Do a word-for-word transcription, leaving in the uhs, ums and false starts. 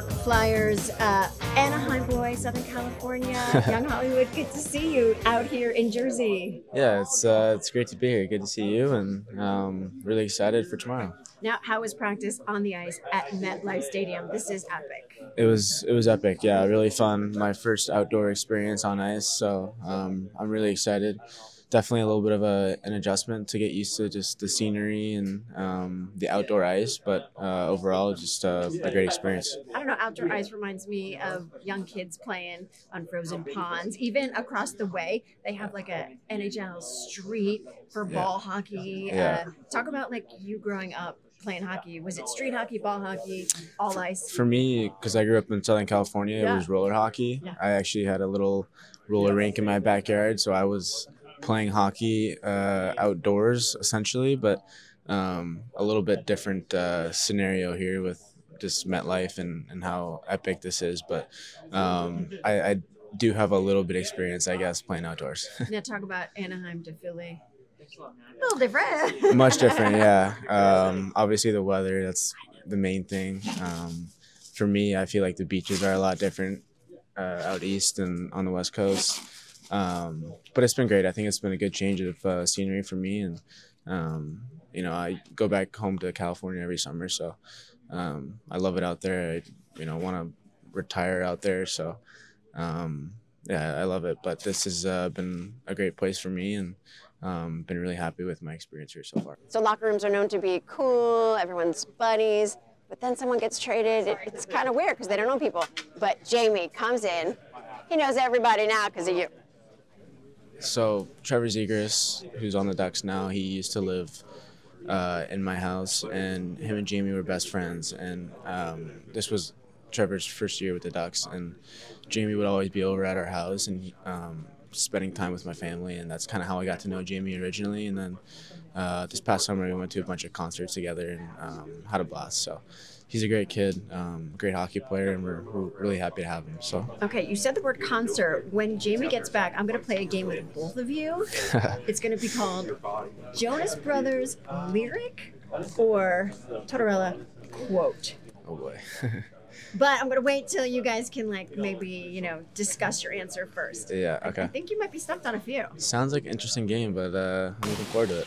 York Flyers, uh, Anaheim boy, Southern California, Young Hollywood. Good to see you out here in Jersey. Yeah, it's uh, it's great to be here. Good to see you, and um, really excited for tomorrow. Now, how was practice on the ice at MetLife Stadium? This is epic. It was it was epic. Yeah, really fun. My first outdoor experience on ice, so um, I'm really excited. Definitely a little bit of a, an adjustment to get used to just the scenery and um, the outdoor ice, but uh, overall just uh, a great experience. I don't know, outdoor ice reminds me of young kids playing on frozen ponds. Even across the way, they have like a N H L street for yeah. ball hockey. Yeah. Uh, talk about like you growing up playing hockey. Was it street hockey, ball hockey, all ice? For me, because I grew up in Southern California, yeah. it was roller hockey. Yeah. I actually had a little roller rink in my backyard, so I was playing hockey uh, outdoors essentially, but um, a little bit different uh, scenario here with just MetLife and, and how epic this is. But um, I, I do have a little bit of experience, I guess, playing outdoors. Now talk about Anaheim to Philly. A little different. Much different, yeah. Um, obviously the weather, that's the main thing. Um, for me, I feel like the beaches are a lot different uh, out east and on the West Coast. Um, but it's been great. I think it's been a good change of uh, scenery for me, and um, you know, I go back home to California every summer, so um, I love it out there. I, you know, want to retire out there, so um, yeah, I love it. But this has uh, been a great place for me, and um, been really happy with my experience here so far. So locker rooms are known to be cool, everyone's buddies, but then someone gets traded. It, it's kind of weird because they don't know people. But Jamie comes in, he knows everybody now because of you. So Trevor Zegers, who's on the Ducks now, he used to live uh, in my house, and him and Jamie were best friends. And um, this was Trevor's first year with the Ducks, and Jamie would always be over at our house and um, spending time with my family, and that's kind of how I got to know Jamie originally. And then uh, this past summer, we went to a bunch of concerts together and um, had a blast. So he's a great kid, um, great hockey player, and we're, we're really happy to have him. So. Okay, you said the word concert. When Jamie gets back, I'm going to play a game with both of you. It's going to be called Jonas Brothers Lyric or Totorella Quote. Oh, boy. But I'm going to wait till you guys can, like, maybe, you know, discuss your answer first. Yeah, okay. I, I think you might be stumped on a few. Sounds like an interesting game, but uh, I'm looking forward to it.